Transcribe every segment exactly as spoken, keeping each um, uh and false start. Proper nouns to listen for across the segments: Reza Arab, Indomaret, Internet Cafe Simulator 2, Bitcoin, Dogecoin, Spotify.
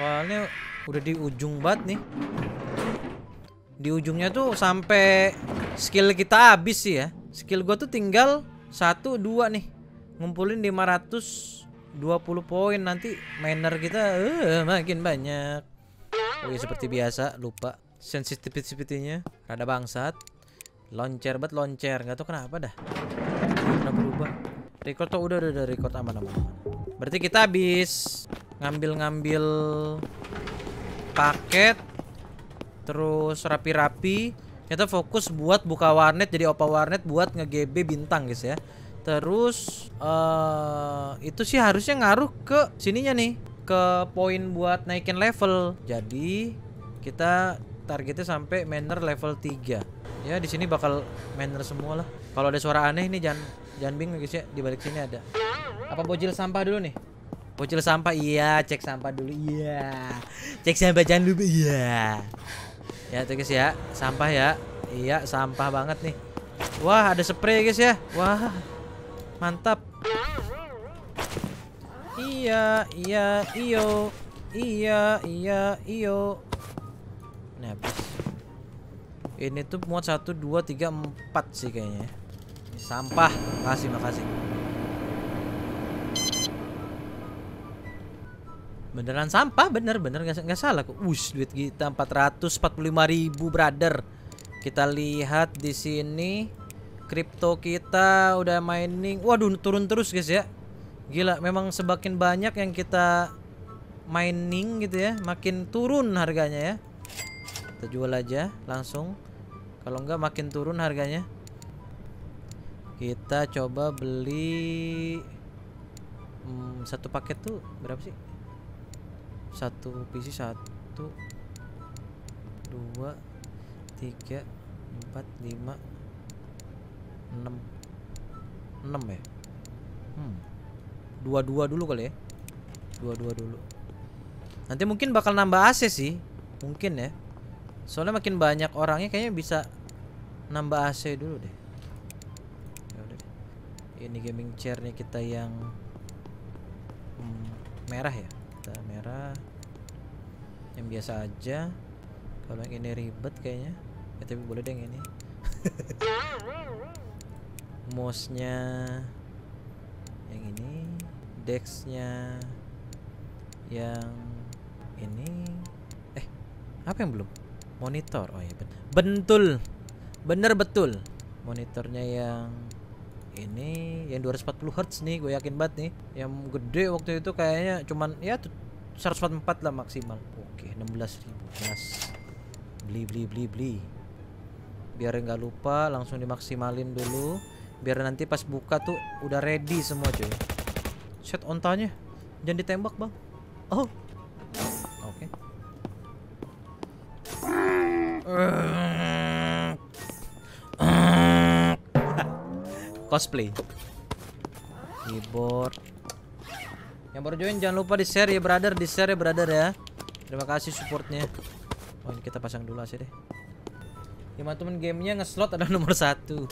Soalnya udah di ujung banget nih. Di ujungnya tuh sampai skill kita habis sih ya. Skill gua tuh tinggal satu dua nih. Ngumpulin lima ratus dua puluh poin nanti miner kita uh, makin banyak. Oke, seperti biasa lupa sensitivity-nya rada bangsat. Loncer banget loncer, nggak tahu kenapa dah. Kenapa berubah? Record tuh udah udah, udah record aman-aman. Berarti kita habis ngambil-ngambil paket, terus rapi-rapi. Kita fokus buat buka warnet, jadi opa warnet buat nge-G B bintang guys ya. Terus uh, itu sih harusnya ngaruh ke sininya nih, ke poin buat naikin level. Jadi kita targetnya sampai miner level tiga. Ya di sini bakal miner semua lah. Kalau ada suara aneh nih jangan jangan bingung guys ya, di balik sini ada. Apa bocil sampah dulu nih? Bocil sampah, iya, cek sampah dulu, iya. Cek sampah jangan lupa, iya. Ya tuh guys ya, sampah ya. Iya, sampah banget nih. Wah, ada spray guys ya. Wah. Mantap. Iya, iya, iyo. Iya, iya, iyo. Nah, habis. Ini tuh muat satu dua tiga empat sih kayaknya. Sampah. Makasih, makasih. Beneran sampah, bener-bener nggak salah kok. Wush, duit kita empat ratus empat puluh lima ribu, brother. Kita lihat di sini kripto kita udah mining. Waduh, turun terus guys ya. Gila, memang sebakin banyak yang kita mining gitu ya, makin turun harganya ya. Kita jual aja langsung. Kalau nggak makin turun harganya. Kita coba beli hmm, satu paket tuh berapa sih? Satu P C, satu, dua, tiga, empat, lima, enam, enam ya. Hmm, dua dua dulu kali ya. Dua dua dulu. Nanti mungkin bakal nambah A C sih, mungkin ya. Soalnya makin banyak orangnya kayaknya bisa nambah A C dulu deh. Yaudah deh. Ini gaming chairnya kita yang hmm, merah ya. Kita merah yang biasa aja. Kalau yang ini ribet kayaknya ya, tapi boleh deh yang ini. Mouse-nya yang ini, dex-nya yang ini. Eh, apa yang belum? Monitor. Oh iya, bentul. Bener betul. Monitornya yang ini yang dua ratus empat puluh hertz nih, gue yakin banget nih. Yang gede waktu itu kayaknya cuman ya seratus empat puluh empat lah maksimal. Oke, enam belas ribu. Mas. Beli beli beli beli. Biar nggak lupa langsung dimaksimalin dulu, biar nanti pas buka tuh udah ready semua coy. Set ontanya. Jangan ditembak, Bang. Oh. Oke. Okay. Cosplay keyboard. Yang baru join jangan lupa di share ya brother, di share ya brother ya. Terima kasih supportnya. Oh ini kita pasang dulu aja deh. Gimana temen gamenya ngeslot ada nomor satu.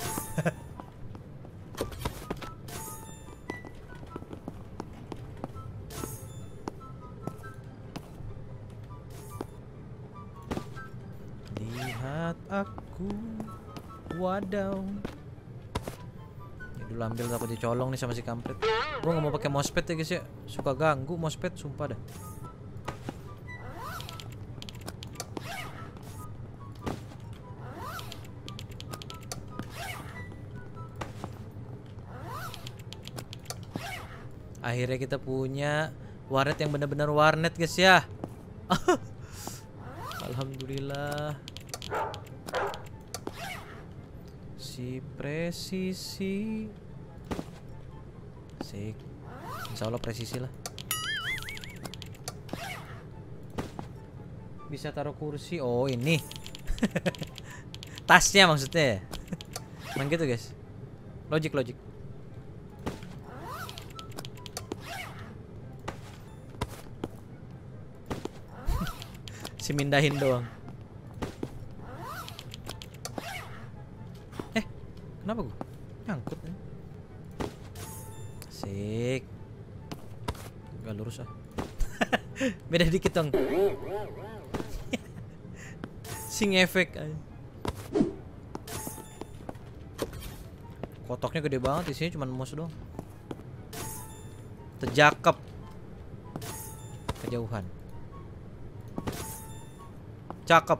Lihat aku, wadaw. Dulu ambil aku dicolong nih sama si kampret. Gue nggak mau pakai mousepad ya guys ya, suka ganggu mousepad sumpah dah. Akhirnya kita punya warnet yang benar-benar warnet guys ya. Alhamdulillah. Si presisi, sih, insya Allah presisi lah. Bisa taruh kursi, oh ini, tasnya maksudnya, emang gitu guys, logik logik. Si mindahin doang. Kenapa gue nyangkut nih? Asik. Gak lurus ah. Beda dikit dong. Sing efek. Kotaknya gede banget, isinya cuma mouse doang. Terjakep kejauhan. Cakep.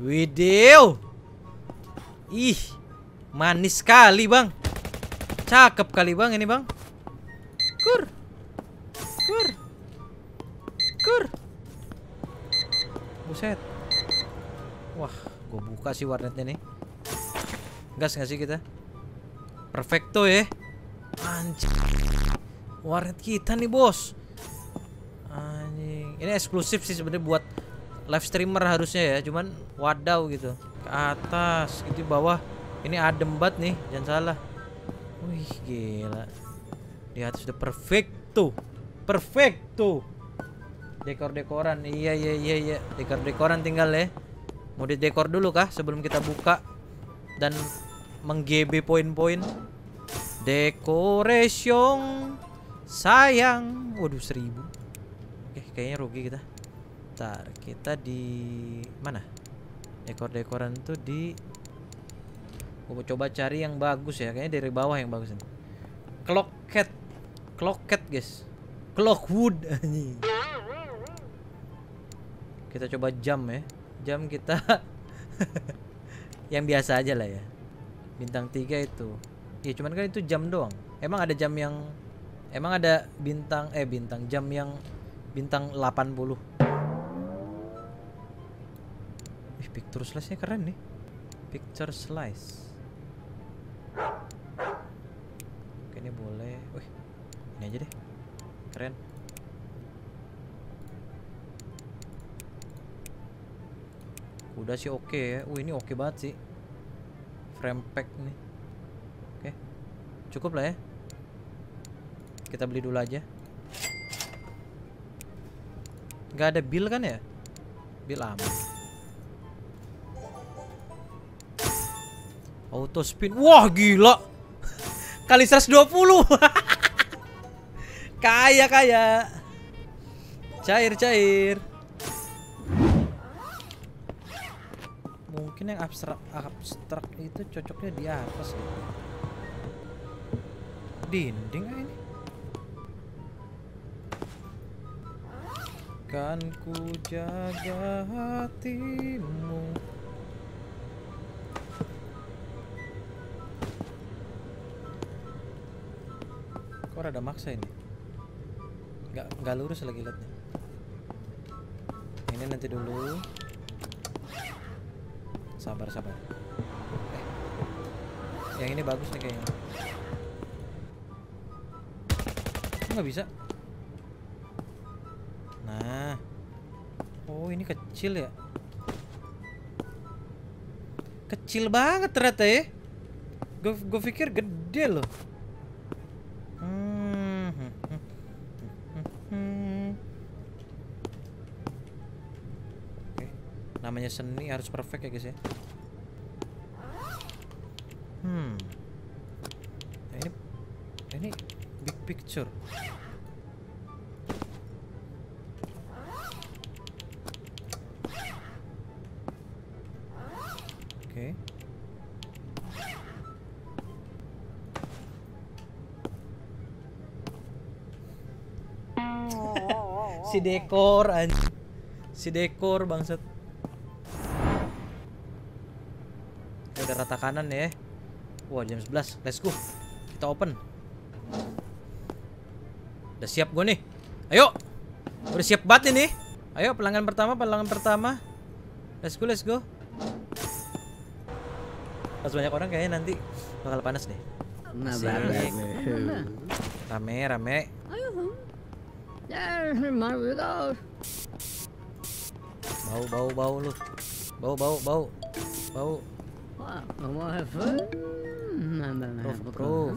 Widih. Ih, manis sekali, Bang. Cakep kali, Bang, ini, Bang. Kur. Kur. Kur. Buset. Wah, gue buka sih warnetnya nih. Gas gak sih kita? Perfecto ya. Anjing. Warnet kita nih, Bos. Anjing. Ini eksklusif sih sebenarnya buat live streamer harusnya ya, cuman wadaw gitu. Ke atas, gitu bawah. Ini adem banget nih, jangan salah. Wih, gila. Di atas udah perfecto. Perfecto. Dekor-dekoran. Iya, iya, iya, iya. Dekor-dekoran tinggal ya. Mau didekor dulu kah sebelum kita buka dan meng-G B poin-poin. Decoration sayang. Waduh, seribu. Oke, kayaknya rugi kita. Ntar kita di mana? Dekor-dekoran tuh di. Gue coba cari yang bagus ya. Kayaknya dari bawah yang bagus. Clockhead. Clockhead, guys. Clockwood. Kita coba jam ya. Jam kita yang biasa aja lah ya. Bintang tiga itu. Ya cuman kan itu jam doang. Emang ada jam yang emang ada bintang eh bintang jam yang bintang delapan puluh. Ih, picture slice-nya keren nih. Picture slice. Oke, ini boleh. Wih, ini aja deh. Keren. Udah sih oke ya. Wih, ini oke banget sih. Frame pack nih. Oke. Cukup lah ya. Kita beli dulu aja. Gak ada bill kan ya? Bill aman. Auto spin. Wah, gila. Kali seratus dua puluh. Kaya kaya. Cair-cair. Mungkin yang abstrak abstrak itu cocoknya di atas gitu. Dinding kan ini. Kan ku jaga hatimu. Kok rada maksa ini? Nggak, nggak lurus lagi liatnya. Ini nanti dulu. Sabar, sabar. Eh. Yang ini bagus nih kayaknya. Nggak bisa. Nah. Oh, ini kecil ya. Kecil banget ternyata ya. Gue gue pikir gede loh. Hmm. Hmm. Hmm. Hmm. Oke. Namanya seni harus perfect ya guys ya. Hmm. Nah, ini ini big picture. Oke. Si dekor anjing. Si dekor bangsat. Udah rata kanan ya. Wah, jam sebelas. Let's go. Kita open. Udah siap gue nih. Ayo. Udah siap banget ini. Ayo pelanggan pertama, pelanggan pertama. Let's go, let's go. Pas banyak orang kayaknya nanti bakal panas deh. Nah, rame, rame. Bau, bau, bau lu. Bau, bau, bau. Bau. Proof.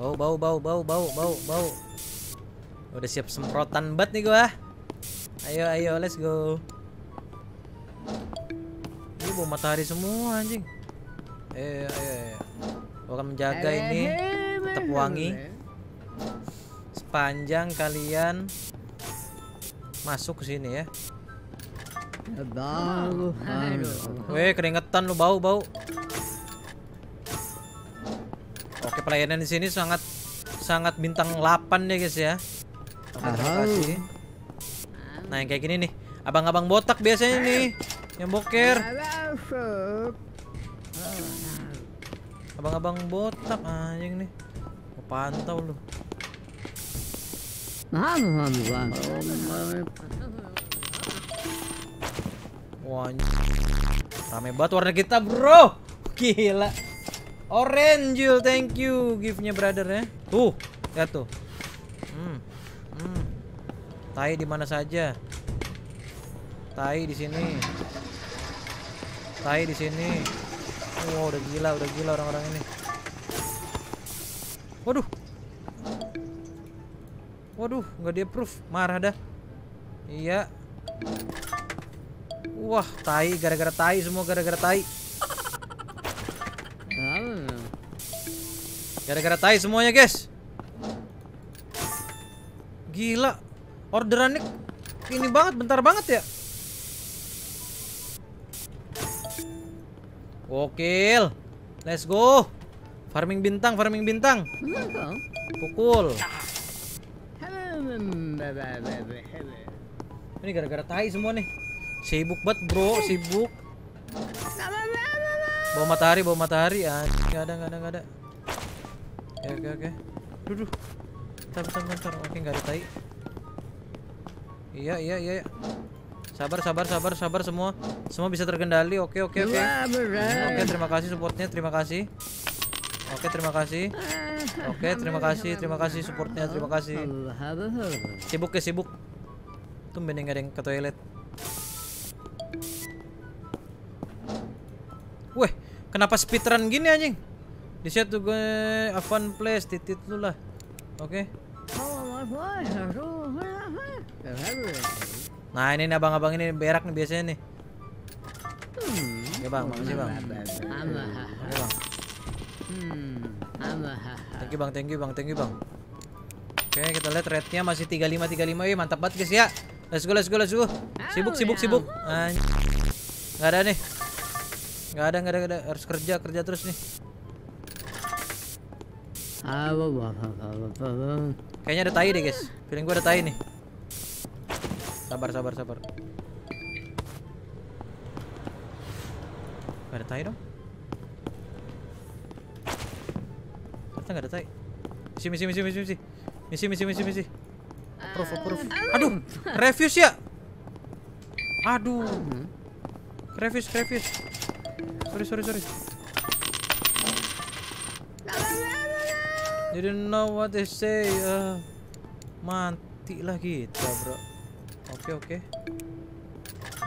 Bau, bau, bau, bau, bau, bau, bau. Udah siap semprotan bat nih gua. Ayo, ayo, let's go. Ini bau matahari semua anjing. Eh, eh, gua akan menjaga ini tetap wangi sepanjang kalian masuk ke sini ya. Bau. Weh, keringetan lu, bau-bau. Oke, pelayanan di sini sangat sangat bintang delapan ya guys ya. Oke, terima kasih. Nah, yang kayak gini nih. Abang-abang botak biasanya nih yang boker. Abang-abang botak anjing nih. Pantau lu. Wah, rame banget warna kita, bro. Gila. Orange, Jul, thank you gift-nya brother ya. Tuh, lihat tuh. Hmm. Hmm. Tai di mana saja? Tai di sini. Tai di sini. Wow, udah gila, udah gila orang-orang ini. Waduh. Waduh, nggak di-approve. Marah dah. Iya. Wah, tai, gara-gara tai, semua gara-gara tai. Gara-gara tai semuanya, guys. Gila. Orderannya ini banget, bentar banget ya. Gokil. Let's go. Farming bintang, farming bintang. Pukul. Ini gara-gara tai semua nih. Sibuk banget bro, sibuk. Bawa matahari, bawa matahari. Nggak ada, nggak ada, nggak ada. Oke, oke, oke. Duduh. Bentar, bentar, bentar. Oke, nggak ada tai. Iya, iya, iya. Sabar, sabar, sabar, sabar semua. Semua bisa terkendali. Oke, oke, oke. Oke, terima kasih supportnya, terima kasih. Oke, terima kasih. Oke, terima kasih, terima kasih supportnya, terima kasih. Sibuk ya, sibuk. Tumben nggak ada yang ke toilet. Weh, kenapa speedrun gini anjing? Di set tuh gue Avan Place titit lu lah. Oke. Okay. Nah, ini nih abang-abang ini berak nih biasanya nih. Ya bang, makasih bang. Oke bang. Thank you bang, thank you bang, thank you bang. Oke, okay, kita lihat rate-nya masih tiga puluh lima tiga puluh lima. Wih, mantap banget guys ya. Let's go, let's go, let's go. Sibuk, sibuk, sibuk. Anjing. Enggak ada nih. Nggak ada, nggak ada, nggak ada, harus kerja, kerja terus nih. Kayaknya ada tai deh guys, feeling gue ada tai nih. Sabar, sabar, sabar. Nggak ada tai dong. Ternyata nggak ada tai. Misi, misi, misi, misi, misi. Misi, misi, misi, misi. Approve, approve. Aduh, refuse ya. Aduh. Refuse, refuse. Sorry, sorry, sorry. Didn't know what they say. Uh, Manti lah kita, bro. Oke, okay, oke. Okay.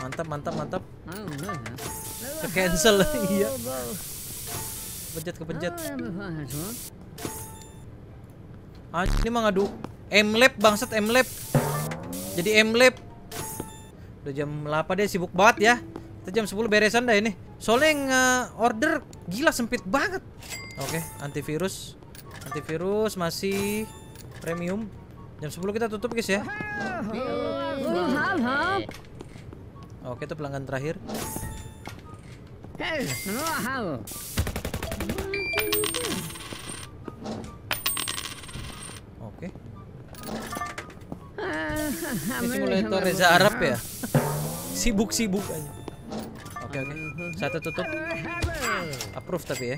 Mantap, mantap, mantap. Ke cancel, iya. Kepencet, kepencet. Ah, ini mah ngadu. M-lab, bangsat M-lab. Jadi M-lab. Udah jam delapan deh, sibuk banget ya. Kita jam sepuluh beresan dah ini. Soalnya yang uh, order gila sempit banget. Oke, okay, antivirus. Antivirus masih premium. Jam sepuluh kita tutup guys ya. Oke, okay, itu pelanggan terakhir. Oke. Okay. Ini simulator Reza Arab ya. Sibuk-sibuk aja. Oke, oke. Satu tutup. Approve tapi ya.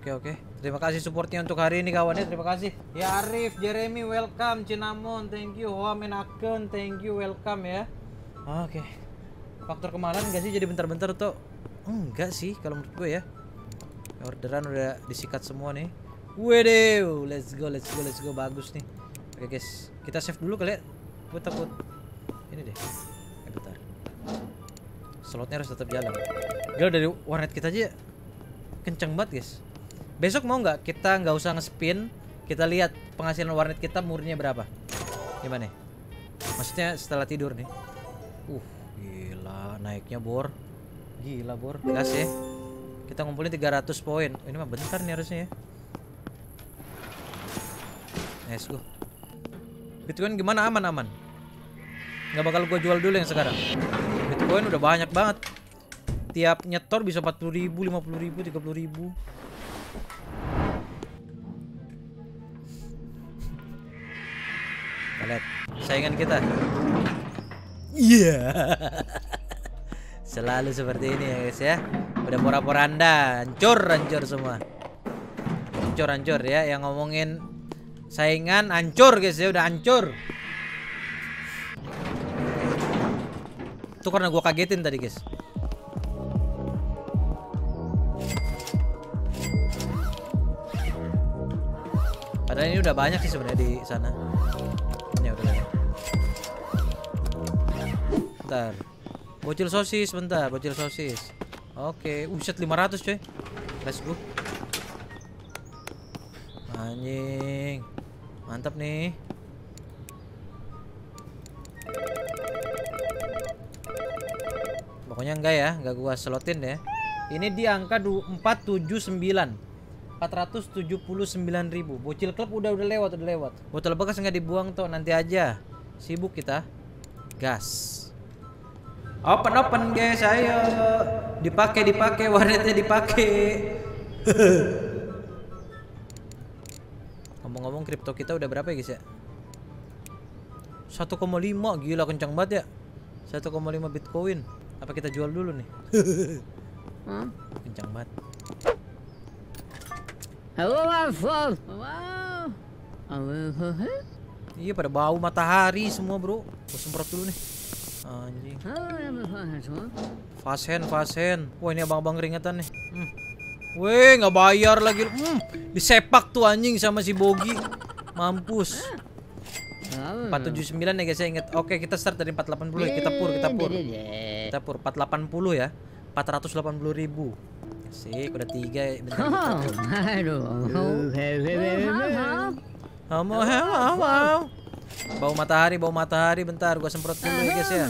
Oke, oke. Terima kasih supportnya untuk hari ini kawannya. Terima kasih. Ya Arif, Jeremy, welcome. Cinnamon, thank you. Hoamenaken, thank you. Welcome ya. Oke. Faktor kemalan enggak sih jadi bentar-bentar tuh? Enggak sih kalau menurut gue ya. Orderan udah disikat semua nih. Wede, let's go, let's go, let's go. Bagus nih. Oke, guys. Kita save dulu kali ya. Gue takut. Ini deh. Eh, bentar. Slotnya harus tetap jalan. Gila, dari warnet kita aja kenceng banget guys. Besok mau nggak kita nggak usah nge-spin, kita lihat penghasilan warnet kita murninya berapa? Gimana? Maksudnya setelah tidur nih. Uh, gila naiknya bor. Gila bor. Gas ya. Kita ngumpulin tiga ratus poin. Ini mah bentar nih harusnya ya. Let's go. Bitcoin gimana, aman-aman? Nggak bakal gue jual dulu yang sekarang. Bitcoin udah banyak banget. Tiap nyetor bisa empat puluh ribu, lima puluh ribu, tiga puluh ribu. Kita lihat saingan kita. Iya. Yeah. Selalu seperti ini ya guys ya. Udah pora-poranda, hancur hancur semua. Hancur hancur ya, yang ngomongin saingan hancur guys ya, udah hancur. Itu karena gua kagetin tadi guys. Padahal ini udah banyak sih sebenarnya di sana. Ini udah banyak. Bentar. Bocil sosis, bentar, bocil sosis. Oke, uset lima ratus coy. Let's go. Anjing. Mantap nih. Pokoknya enggak ya, enggak gua selotin deh. Ini di angka empat ratus tujuh puluh sembilan. empat ratus tujuh puluh sembilan ribu. Bocil klub udah udah lewat, udah lewat. Botol bekas enggak dibuang tuh, nanti aja. Sibuk kita. Gas. Open open guys, ayo. Dipakai dipakai warnetnya dipakai. Ngomong-ngomong kripto kita udah berapa ya guys ya? satu koma lima, gila kencang banget ya. satu koma lima Bitcoin. Apa kita jual dulu nih? Hmm? Kencang banget. Halo, wow. Iya pada bau matahari semua, bro. Gua semprot dulu nih. Anjing. Fasen, fasen. Wah, ini abang-abang keringetan nih. Hmm. Weh, nggak bayar lagi. Hmm. Disepak tuh anjing sama si Bogi. Mampus. empat ratus tujuh puluh sembilan ya guys, saya ingat. Oke, kita start dari empat ratus delapan puluh ya. Kita pur, kita pur. Kita pur empat ratus delapan puluh ya. empat ratus delapan puluh ribu. Sih, udah tiga. Bentar. Hamo, hamo, hamo. Bau matahari, bau matahari. Bentar, gua semprot dulu ya guys ya.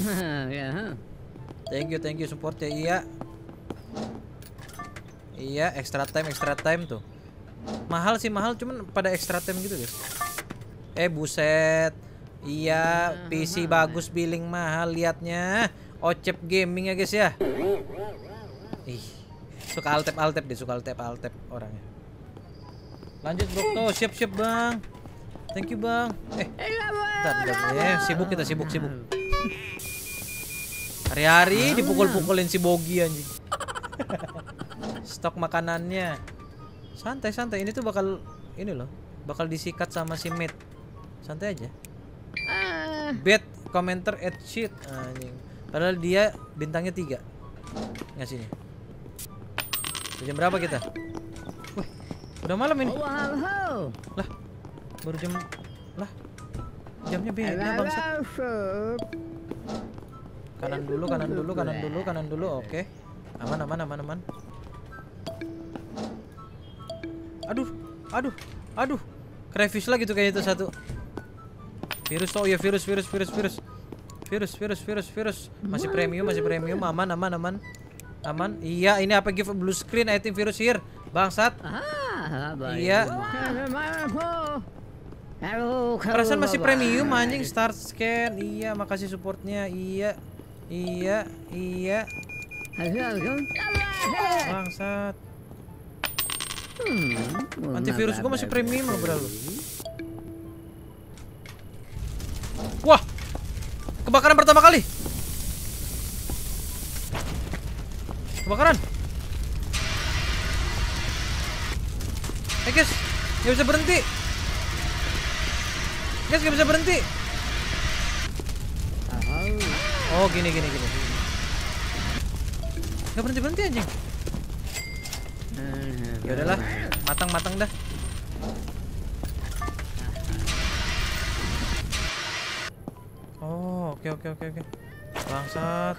Thank you, thank you supportnya. Iya. Iya, extra time, extra time tuh. Mahal sih mahal, cuman pada extra time gitu guys. Eh buset. Iya, P C bagus, billing mahal liatnya. Ocep gaming ya guys ya. Ih, suka altep-altep deh, suka altep-altep orangnya. Lanjut bro, tuh siap-siap bang. Thank you bang. Eh, bentar, bentar. Eh, sibuk kita, sibuk, sibuk. Hari-hari dipukul-pukulin si Bogi anjing. Stok makanannya. Santai, santai. Ini tuh bakal ini loh, bakal disikat sama si Mid. Santai aja. Bad commenter at shit anjing. Padahal dia bintangnya tiga. Ngasihnya. Jam berapa kita? Wah, udah malam ini. Lah. Baru jam lah jamnya beda bangsat. Kanan dulu, kanan dulu, kanan dulu, kanan dulu. Oke, aman, aman, aman, aman. Aduh, aduh, aduh, crayfish lagi tuh kayaknya itu satu. Virus, oh ya virus, virus, virus, virus, virus, virus, virus, virus. Masih premium, masih premium, aman, aman, aman, aman. Iya, ini apa give blue screen? I think virus here, bangsat. Iya. Perasaan masih premium anjing. Start scan. Iya, makasih supportnya. Iya. Iya, iya. Bangsat. Hmm, antivirus gua masih premium loh, bro. Wah. Kebakaran pertama kali. Kebakaran. Eh, guys. Enggak bisa berhenti. Guys, gak bisa berhenti. Oh, gini, gini, gini. Gak berhenti-berhenti anjing. Ya udahlah, matang-matang dah. Oh, oke, oke, oke, oke. Bangsat.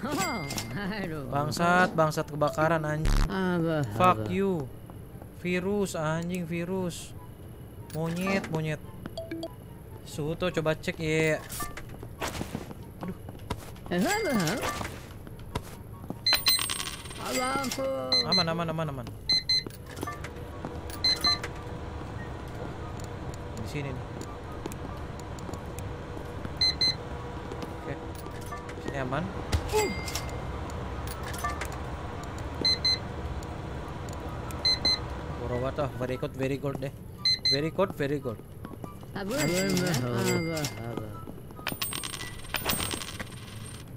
Bangsat, bangsat kebakaran anjing. Fuck you. Virus anjing, virus. Monyet, monyet. Suhu tuh coba cek ya. Aduh. Aman, aman, aman, aman. Di sini nih. Oke. nyaman. Borowata, very good, very good deh. Very good, very good.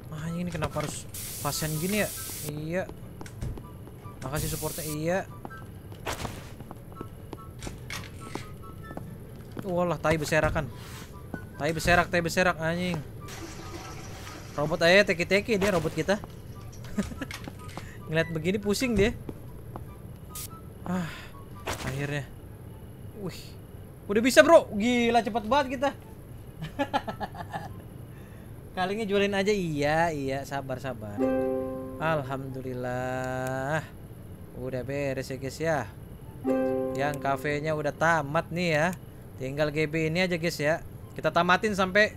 Ah, ini kenapa harus pasien gini ya? Iya. Makasih supportnya. Iya. Walah, tai berserakan. Tai berserak, tai berserak anjing. Robot aja teki-teki dia robot kita. Ngeliat begini pusing dia. Ah, akhirnya. Wih, udah bisa bro. Gila cepet banget kita. Kalinya jualin aja. Iya, iya, sabar, sabar. Alhamdulillah. Udah beres ya guys ya. Yang kafenya udah tamat nih ya. Tinggal G B ini aja guys ya. Kita tamatin sampai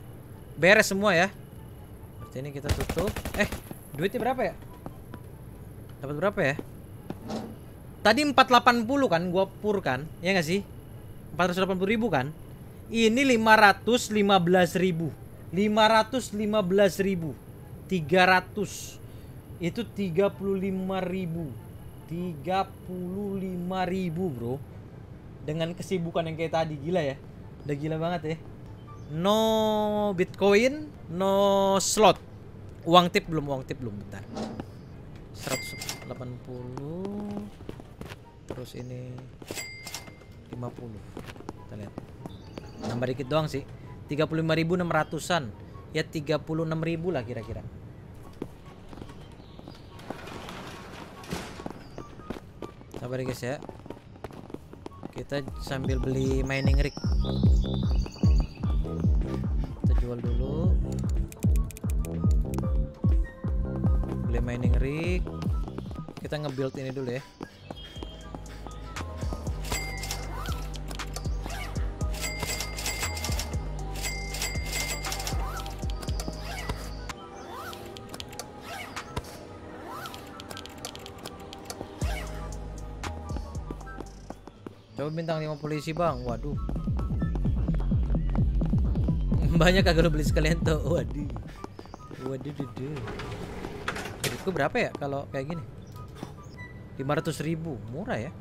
beres semua ya. Seperti ini kita tutup. Eh, duitnya berapa ya? Dapat berapa ya? Tadi empat ratus delapan puluh kan gua pur kan? Ya enggak sih? empat ratus delapan puluh ribu kan? Ini lima ratus lima belas ribu. lima ratus lima belas ribu. tiga ratus. Itu tiga puluh lima ribu. tiga puluh lima ribu, bro. Dengan kesibukan yang kayak tadi, gila ya. Udah gila banget ya. No Bitcoin, no slot. Uang tip belum, uang tip belum, bentar. seratus delapan puluh. Terus ini lima puluh. Kita lihat. Nambah dikit doang sih. tiga puluh lima ribu enam ratusan. Ya tiga puluh enam ribu lah kira-kira. Sabar guys ya. Kita sambil beli mining rig. Jual dulu, beli mining rig. Kita nge-build ini dulu ya. Coba bintang lima polisi bang. Waduh, banyak kagak lo beli sekalian tuh. Waduh, waduh, duduh. Itu berapa ya kalau kayak gini? lima ratus ribu, murah ya.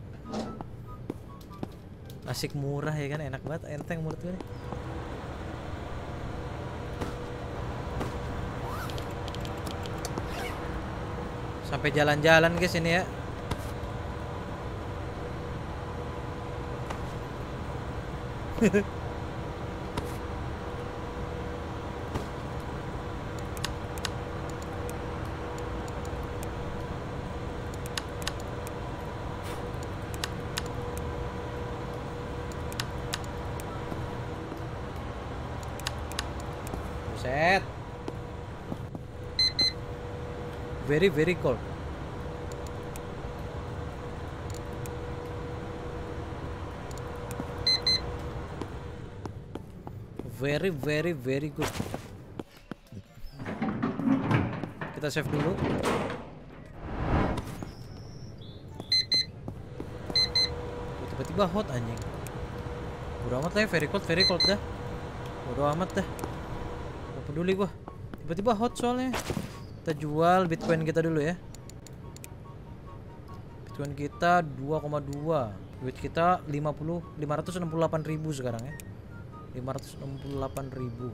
Asik murah ya kan, enak banget, enteng menurut gue. Sampai jalan-jalan guys ini ya. Very very cold. Very very very good. Kita save dulu. Tiba-tiba hot anjing. Bodo amat lah ya, very cold very cold dah. Bodo amat dah. Gak peduli gua. Tiba-tiba hot soalnya. Kita jual Bitcoin kita dulu ya. Bitcoin kita dua koma dua. Duit kita lima puluh, lima ratus enam puluh delapan ribu sekarang ya. lima ratus enam puluh delapan ribu.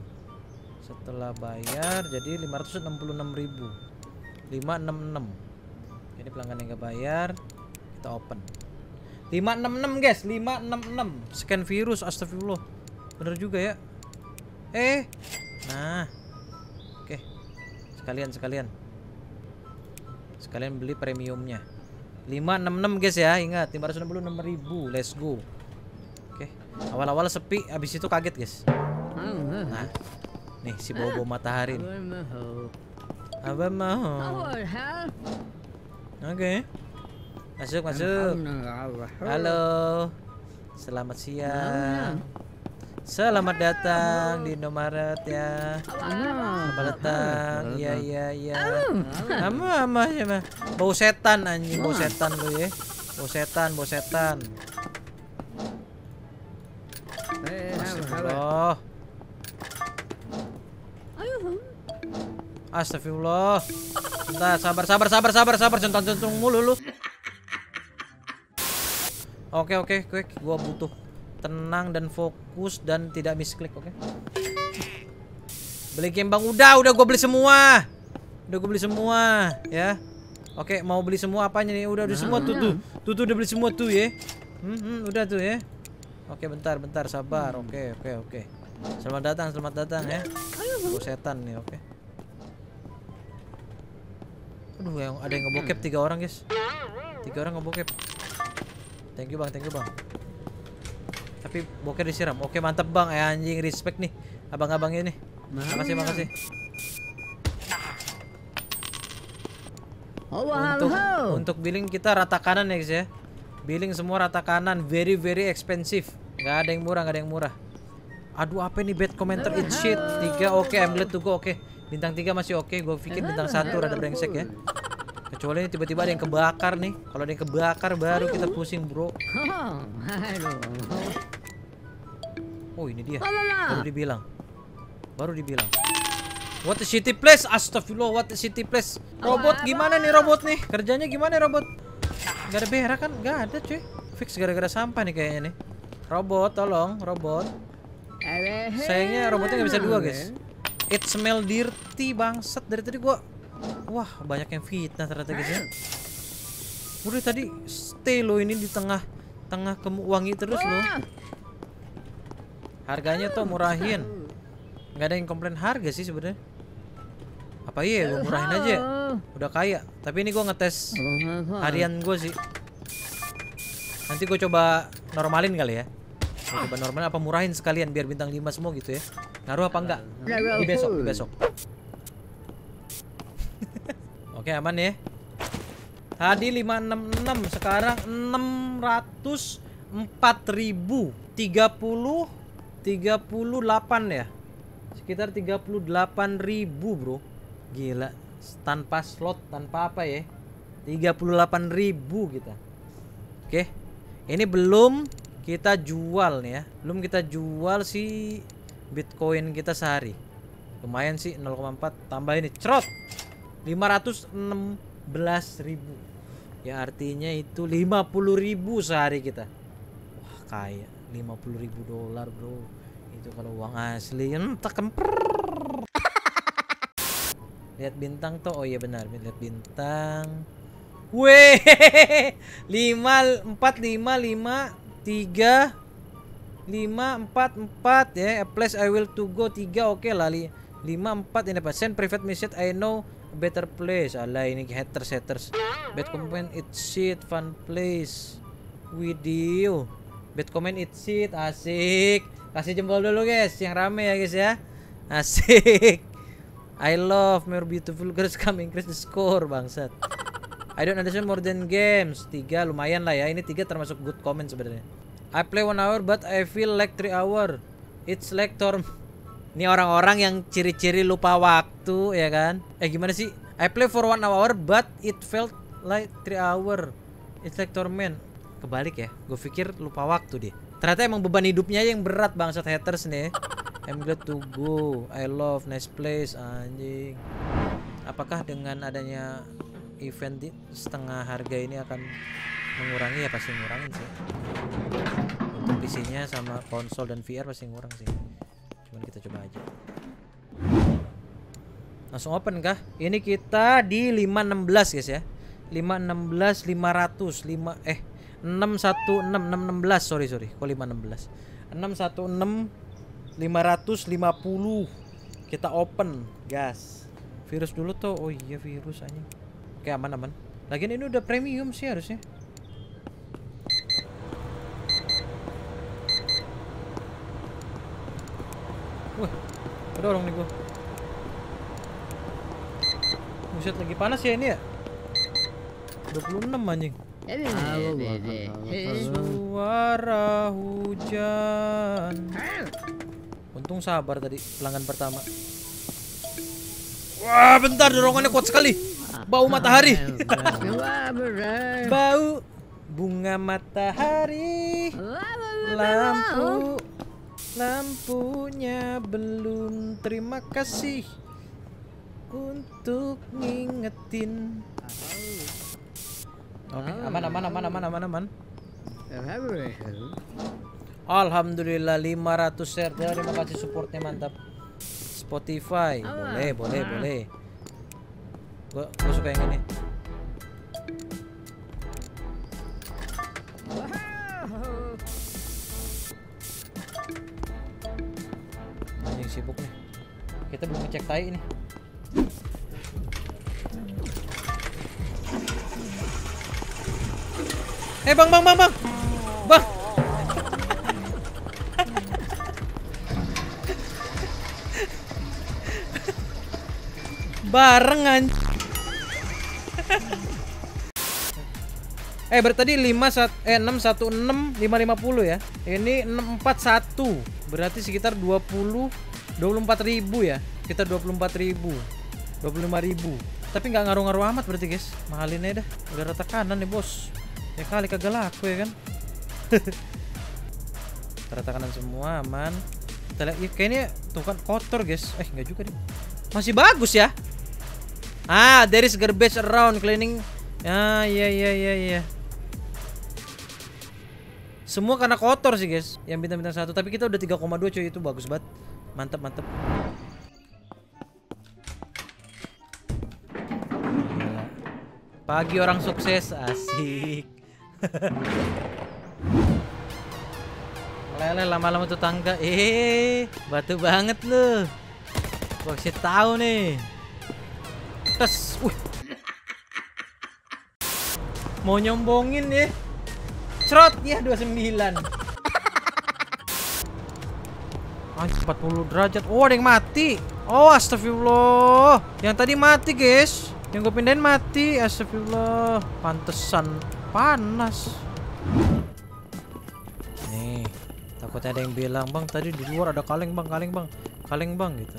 Setelah bayar jadi lima ratus enam puluh enam ribu. lima ratus enam puluh enam. Ini pelanggan yang gak bayar. Kita open. lima ratus enam puluh enam guys, lima ratus enam puluh enam. Scan virus, astagfirullah. Bener juga ya. Eh. Nah. Sekalian, sekalian, sekalian beli premiumnya. lima ratus enam puluh enam guys ya, ingat lima ratus enam puluh enam ribu. Let's go. Oke, okay. Awal-awal sepi, abis itu kaget guys. Nah, nih si bobo matahari. Abang mau? Oke, masuk masuk. Halo, selamat siang. Selamat datang di Indomaret ya. Selamat datang. Iya iya iya. Ama ama ya mah. Bau setan anjing, bau setan lu ya. Bau setan, bau setan. Halo. Astagfirullah. Bentar, sabar, sabar, sabar, sabar, sabar. Centang-centung mulu lu. Oke, oke, quick. Gua butuh tenang dan fokus dan tidak misklik, oke. Beli game bang, udah, udah gua beli semua. Udah gua beli semua, ya. Oke, mau beli semua apanya nih? Udah, udah semua tuh tuh. Tuh tuh udah beli semua tuh, ya. Hmm, hmm, udah tuh, ya. Oke, bentar, bentar, sabar. Oke, oke, oke. Selamat datang, selamat datang, ya. Oh, setan nih, oke. Aduh, yang ada yang ngebokep tiga orang, guys. Tiga orang ngebokep. Thank you bang, thank you bang. Tapi bokeh disiram. Oke mantap bang, eh anjing respect nih, abang-abangnya nih. Makasih makasih. Untuk untuk billing kita rata kanan ya guys ya. Billing semua rata kanan, very very expensive. Gak ada yang murah, gak ada yang murah. Aduh apa ini bad commenter it shit. Tiga oke, I'm glad to go oke. Bintang tiga masih oke, gue pikir bintang satu rada brengsek ya. Kecuali tiba-tiba ada yang kebakar nih. Kalau ada yang kebakar baru kita pusing bro. Oh ini dia. Baru dibilang. Baru dibilang. What a city place. Astagfirullah what a city place. Robot gimana nih robot nih? Kerjanya gimana robot? Gak ada berak kan? Gak ada cuy. Fix gara-gara sampah nih kayaknya nih. Robot tolong robot. Sayangnya robotnya gak bisa dua guys. It smell dirty bangset. Dari tadi gua. Wah banyak yang fitnah ternyata guys ya. Udah tadi stay lo ini di tengah tengah wangi terus lo. Harganya tuh murahin. Nggak ada yang komplain harga sih sebenarnya. Apa iya gue murahin aja. Udah kaya. Tapi ini gue ngetes harian gue sih. Nanti gue coba normalin kali ya. Gue coba normalin apa murahin sekalian biar bintang lima semua gitu ya. Ngaruh apa enggak? Di besok, di besok. Oke aman ya. Tadi lima enam enam sekarang enam ratus empat ribu. tiga puluh tiga puluh delapan ya. Sekitar tiga puluh delapan ribu, bro. Gila, tanpa slot, tanpa apa ya? tiga puluh delapan ribu kita. Oke. Ini belum kita jual nih ya. Belum kita jual si Bitcoin kita sehari. Lumayan sih nol koma empat tambah ini crot. lima ratus enam belas ribu. Ya artinya itu lima puluh ribu sehari kita. Wah kaya lima puluh ribu dolar bro. Itu kalau uang asli entah kemper. Lihat bintang tuh. Oh iya benar. Lihat bintang. Weh lima empat lima lima tiga lima empat empat ya. A place I will to go tiga oke lah. lima empat ini apa? Send private message I know better place. Alah ini haters haters. Bad comment it shit fun place with you. Bad comment it shit asik. Kasih jempol dulu guys yang rame ya guys ya. Asik. I love more beautiful girls come increase the score bangsat. I don't understand more than games. Tiga lumayan lah ya. Ini tiga termasuk good comment sebenarnya. I play one hour but I feel like three hour. It's like torm. Ini orang-orang yang ciri-ciri lupa waktu ya kan. Eh gimana sih? I play for one hour but it felt like three hour. It's like torment. Kebalik ya. Gue pikir lupa waktu deh. Ternyata emang beban hidupnya yang berat bangsat haters nih. I'm glad to go. I love nice place anjing. Apakah dengan adanya event di setengah harga ini akan mengurangi ya pasti ngurangin sih. Untuk P C-nya sama konsol dan V R pasti ngurang sih. Kita coba aja. Langsung open kah? Ini kita di lima enam belas guys ya. lima enam belas lima ratus lima eh enam satu enam enam enam belas sorry sorry. Kok lima enam belas? enam satu enam lima lima nol. Kita open, gas. Virus dulu tuh. Oh iya virus aja. Oke aman-aman. Lagian ini udah premium sih harusnya. Wah, ada orang nih gua. Buset lagi panas ya ini ya. dua puluh enam anjing. Suara hujan. Untung sabar tadi pelanggan pertama. Wah, bentar dorongannya kuat sekali. Bau matahari. Bau bunga matahari. Lampu. Lampunya belum terima kasih. untuk ngingetin. Oke, okay. aman aman aman aman aman aman. Alhamdulillah lima ratus share. Terima kasih supportnya, mantap. Spotify. Boleh, boleh, boleh. Gua, gua suka yang ini. Anjing sibuk nih. Kita belum ngecek tai ini. Eh hey, bang bang bang bang. Bang. Barengan. Eh berarti lima enam satu enam lima lima nol ya. Ini enam empat satu. Berarti sekitar dua puluh dua puluh empat ribu ya. Kita dua puluh empat ribu, dua puluh lima ribu. Tapi nggak ngaruh-ngaruh amat berarti, guys. Mahalinnya dah. Udah rata kanan nih, Bos. Ya kali kagak laku ya kan. Rata kanan semua aman. Kita lihat ya, kayaknya tuh kan kotor guys. Eh nggak juga deh. Masih bagus ya. Ah, there is garbage around cleaning. Ah, ya ya ya ya. Semua karena kotor sih guys. Yang bintang-bintang satu, tapi kita udah tiga koma dua coy, itu bagus banget. Mantap mantap. Pagi orang sukses, asik. Lele lama-lama tetangga. Eh, batu banget lu. Gua kasih tahu nih. Tes. Uh. Mau nyombongin ya. Crot ya dua puluh sembilan. Ah, empat puluh derajat. Oh, ada yang mati. Oh, astagfirullah. Yang tadi mati, guys. Yang gue pindahin mati. Astagfirullah. Pantesan panas. Nih, takutnya ada yang bilang, "Bang, tadi di luar ada kaleng, Bang, kaleng, Bang. Kaleng, Bang." gitu.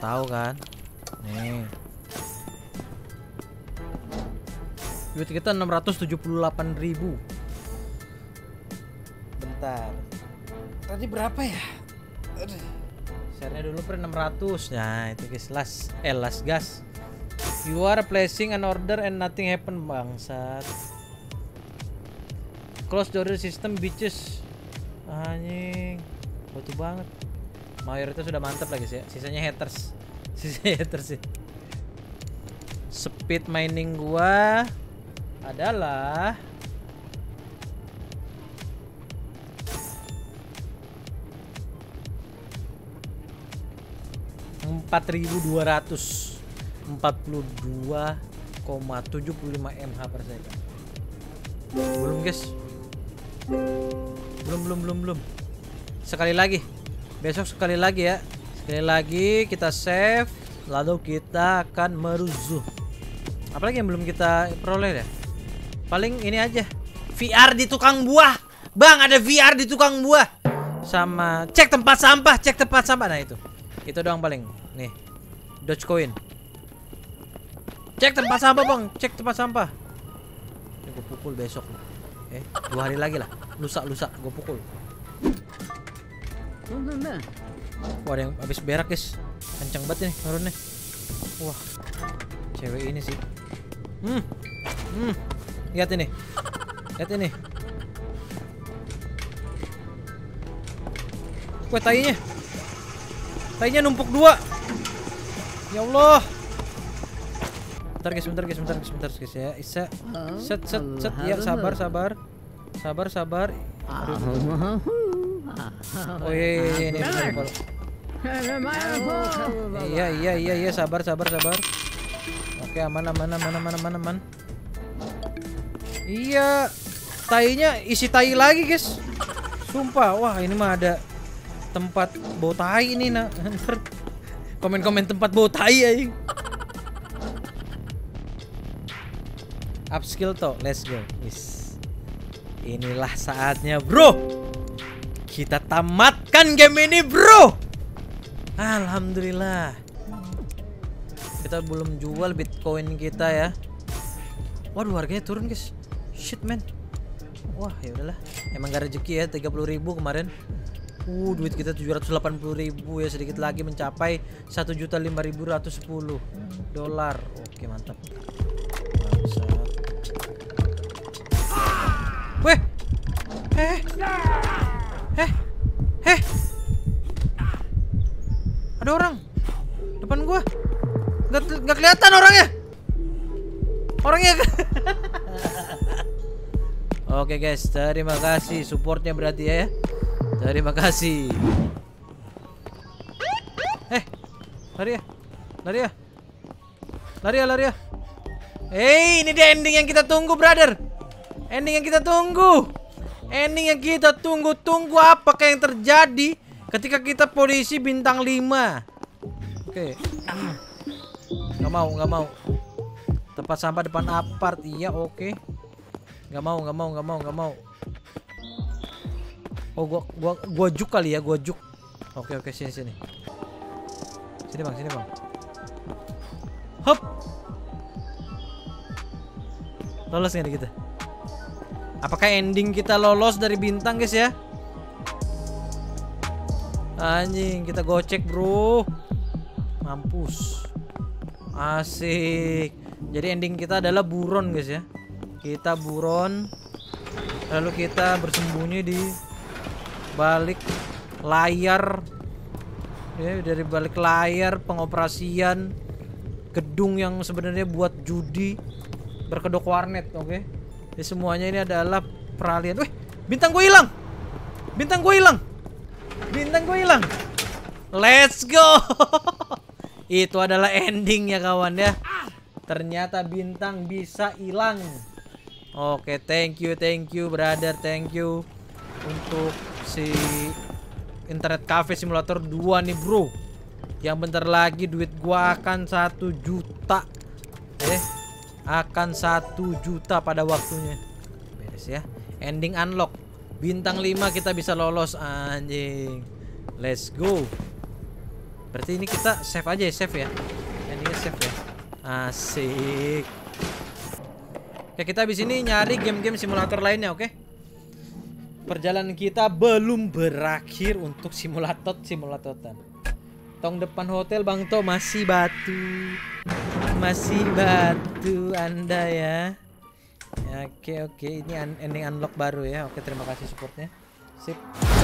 Tahu kan? Nih. Duit kita enam ratus tujuh puluh delapan ribu. Bentar. Tadi berapa ya? Aduh. Share-nya dulu per enam ratus. Nah, itu guys, las, eh, las gas. You are placing an order and nothing happen, bangsat. Close door system bitches. Anjing, butuh banget. Mayoritas sudah mantap lah guys ya. Sisanya haters. Sisanya haters sih. Speed mining gua adalah empat ribu dua ratus empat puluh dua koma tujuh lima mAh per second. Belum guys. Belum, belum, belum, belum. Sekali lagi. Besok sekali lagi ya. Sekali lagi kita save. Lalu kita akan merusuh. Apalagi yang belum kita peroleh ya. Paling ini aja. V R di tukang buah. Bang, ada V R di tukang buah. Sama cek tempat sampah. Cek tempat sampah. Nah itu. Itu doang paling. Nih. Dogecoin. Cek tempat sampah bang. Cek tempat sampah. Ini gue pukul besok. Eh, dua hari lagi lah. Lusa-lusa gue pukul. Wah, ada yang habis berak guys. Kencang banget nih turunnya. Wah, cewek ini sih. Hmm, hmm. Lihat ini. Lihat ini. Wah, tainya. Tainya numpuk dua. Ya Allah. Bentar guys, bentar guys, bentar guys, bentar guys ya. Isa, set, set, set, ya sabar, sabar, sabar, sabar. Aduh. Oh iya, iya, ini. Iya, iya, iya, iya, sabar, sabar, sabar. Oke, aman, aman, aman, aman, aman, aman. Iya, tainya isi tai lagi guys. Sumpah, wah ini mah ada tempat bau tai ini nak. Komen-komen tempat bau tai ya. Upskill toh, let's go. Yes. Inilah saatnya, bro. Kita tamatkan game ini, bro. Alhamdulillah. Kita belum jual Bitcoin kita ya. Waduh, harganya turun, guys. Shit, man. Wah, ya udahlah. Emang gak rezeki ya, tiga puluh ribu kemarin. Uh, duit kita tujuh ratus delapan puluh ribu ya, sedikit lagi mencapai satu juta lima ribu seratus sepuluh dolar. Oke, mantap. Weh. Eh. Eh. Eh. Ada orang depan gua. Gak, gak kelihatan orangnya. Orangnya. Oke guys, terima kasih supportnya berarti ya. Terima kasih. Eh, lari ya, lari ya, lari ya, lari ya. Hey, ini dia ending yang kita tunggu, brother. Ending yang kita tunggu, ending yang kita tunggu-tunggu. Apakah yang terjadi ketika kita polisi bintang lima? Oke, nggak mau, nggak mau. Tempat sampah depan apart, iya oke. Nggak mau, nggak mau, nggak mau, nggak mau. Oh, gua gua gua juk kali ya, gua juk. Oke, oke, sini sini. Sini, Bang, sini, Bang. Hop. Lolos enggak kita? Apakah ending kita lolos dari bintang, guys ya? Anjing, kita gocek, bro. Mampus. Asik. Jadi ending kita adalah buron, guys ya. Kita buron. Lalu kita bersembunyi di balik layar ya, dari balik layar pengoperasian gedung yang sebenarnya buat judi berkedok warnet. Oke, okay? Jadi semuanya ini adalah peralihan. Wih, bintang gue hilang, bintang gue hilang, bintang gue hilang. Let's go. Itu adalah ending ya kawan ya. Ternyata bintang bisa hilang. Oke, okay, thank you, thank you brother, thank you untuk si Internet Cafe Simulator dua nih bro. Yang bentar lagi duit gua akan satu juta. Eh, akan satu juta pada waktunya. Beres ya. Ending unlock. Bintang lima kita bisa lolos anjing. Let's go. Berarti ini kita save aja ya, save ya. Endingnya save ya. Asik. Oke, kita di sini nyari game-game simulator lainnya, oke? Okay? Perjalanan kita belum berakhir untuk simulator simulatoran. Tong depan hotel Bang To masih batu, masih batu Anda ya. Oke oke, ini ending unlock baru ya. Oke, terima kasih supportnya. Sip.